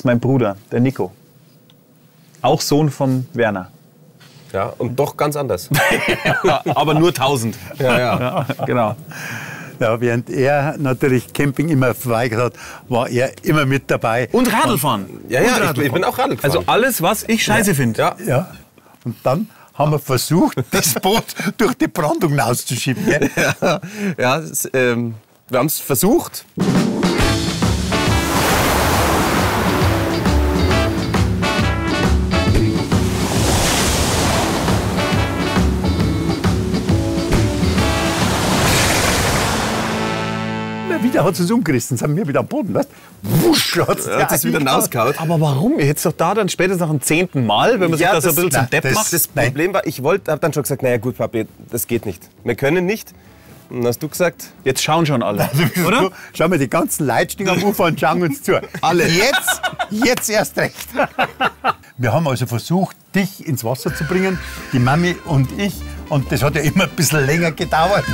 ist mein Bruder, der Nico. Auch Sohn von Werner. Ja, und doch ganz anders. Ja, aber nur 1000. Ja, ja. Ja, genau. Ja, während er natürlich Camping immer verweigert hat, war er immer mit dabei. Und Radlfahren. Ja, ja, ich bin auch Radl gefahren. Also alles, was ich scheiße finde. Ja. Ja. Und dann haben wir versucht, das Boot durch die Brandung hinauszuschieben. Ja, ja, wir haben es versucht. Wieder hat es umgerissen, sind wir wieder am Boden, weißt du? Wusch, hat es wieder rausgehauen. Aber warum? Ihr hättet es doch da dann spätestens nach dem 10. Mal, wenn man ja, sich das so ein bisschen zum Depp macht. Das Problem war, ich habe dann schon gesagt, naja gut Papi, das geht nicht. Wir können nicht. Und hast du gesagt, jetzt schauen schon alle, oder? Schau mal, die ganzen Leitstinger am Ufer und schauen uns zu. Alle. Jetzt erst recht. Wir haben also versucht, dich ins Wasser zu bringen, die Mami und ich. Und das hat ja immer ein bisschen länger gedauert.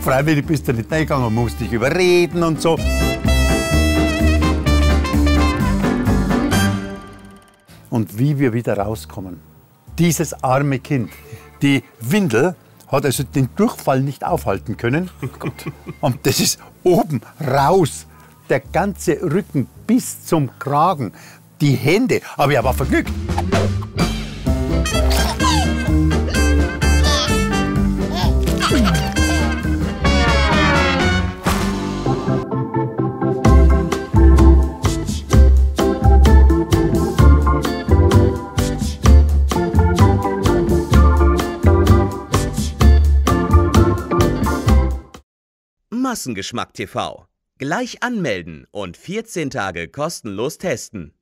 Freiwillig bist du nicht reingegangen, musst dich überreden und so. Und wie wir wieder rauskommen. Dieses arme Kind. Die Windel hat also den Durchfall nicht aufhalten können. Und das ist oben raus. Der ganze Rücken bis zum Kragen. Die Hände. Aber ich war vergnügt. Massengeschmack TV. Gleich anmelden und 14 Tage kostenlos testen.